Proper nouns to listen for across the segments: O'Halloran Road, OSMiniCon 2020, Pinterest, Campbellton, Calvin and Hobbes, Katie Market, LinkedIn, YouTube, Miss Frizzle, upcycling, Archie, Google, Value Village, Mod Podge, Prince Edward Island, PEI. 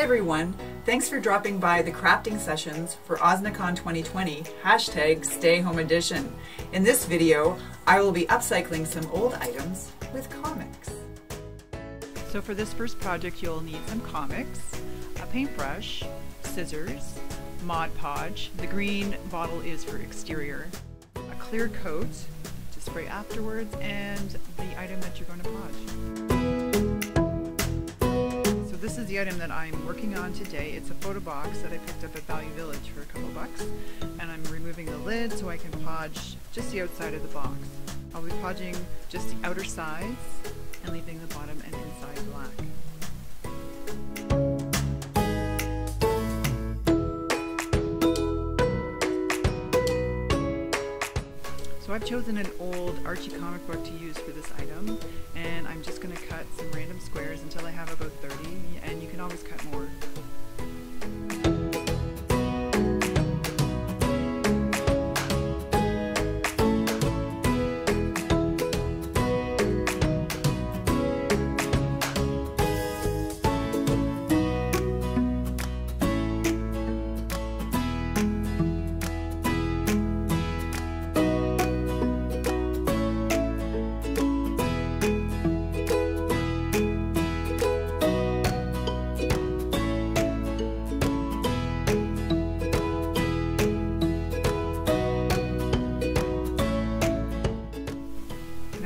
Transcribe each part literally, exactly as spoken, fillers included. Hi everyone, thanks for dropping by the crafting sessions for OSMiniCon twenty twenty, hashtag Stay Home Edition. In this video, I will be upcycling some old items with comics. So for this first project, you'll need some comics, a paintbrush, scissors, Mod Podge, the green bottle is for exterior, a clear coat to spray afterwards, and the item that you're going to podge. So this is the item that I'm working on today. It's a photo box that I picked up at Value Village for a couple bucks, and I'm removing the lid so I can podge just the outside of the box. I'll be podging just the outer sides and leaving the bottom and inside black. So I've chosen an old Archie comic book to use for this item, and I'm just going to cut some random squares until I have about thirty, and you can always cut more.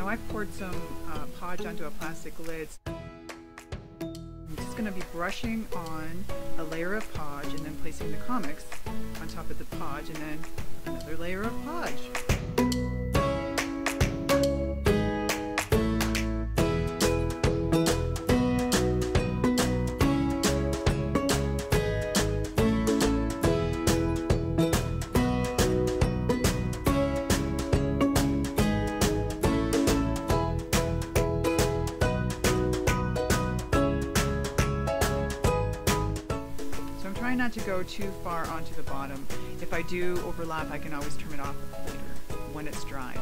I've poured some uh, podge onto a plastic lid. I'm just going to be brushing on a layer of podge and then placing the comics on top of the podge and then another layer of podge. Try not to go too far onto the bottom. If I do overlap, I can always trim it off later when it's dried.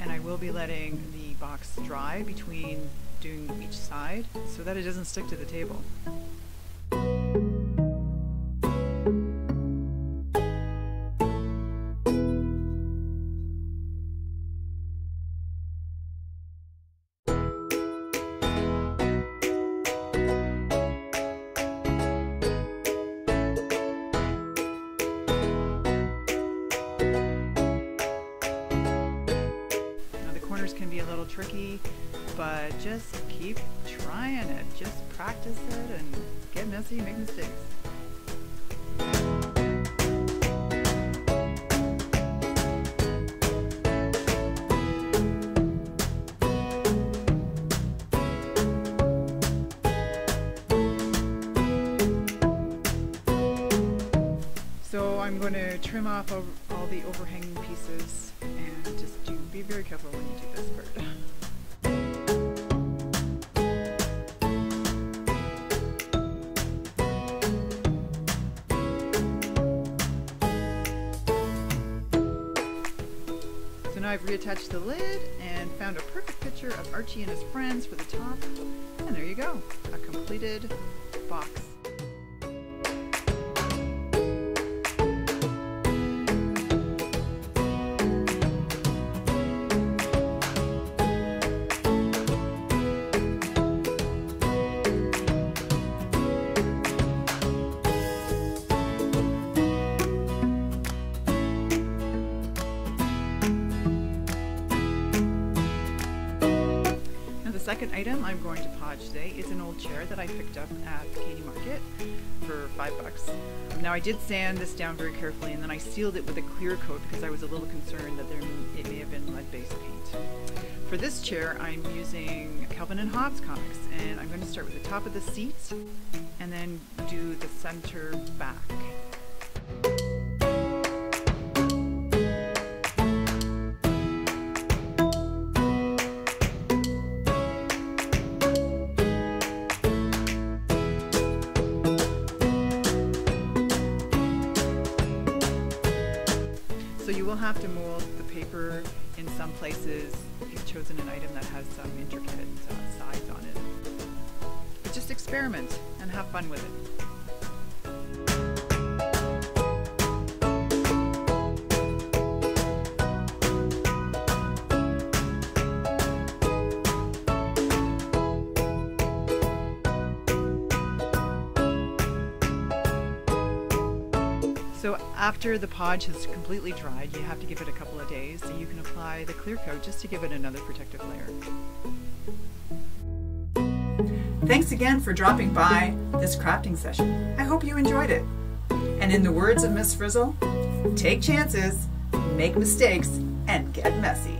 And I will be letting the box dry between doing each side so that it doesn't stick to the table. Can be a little tricky, but just keep trying it. Just practice it and get messy, make mistakes. So I'm going to trim off all the overhanging pieces and just do be very careful when you do this part. So now I've reattached the lid and found a perfect picture of Archie and his friends for the top. And there you go, a completed box. The second item I'm going to podge today is an old chair that I picked up at Katie Market for five bucks. Now I did sand this down very carefully and then I sealed it with a clear coat because I was a little concerned that there, it may have been lead-based paint. For this chair I'm using Calvin and Hobbes comics, and I'm going to start with the top of the seat and then do the center back. have to mold the paper. In some places, you've chosen an item that has some intricate uh, sides on it. But just experiment and have fun with it. So after the podge has completely dried, you have to give it a couple of days, so you can apply the clear coat just to give it another protective layer. Thanks again for dropping by this crafting session. I hope you enjoyed it. And in the words of Miss Frizzle, take chances, make mistakes, and get messy.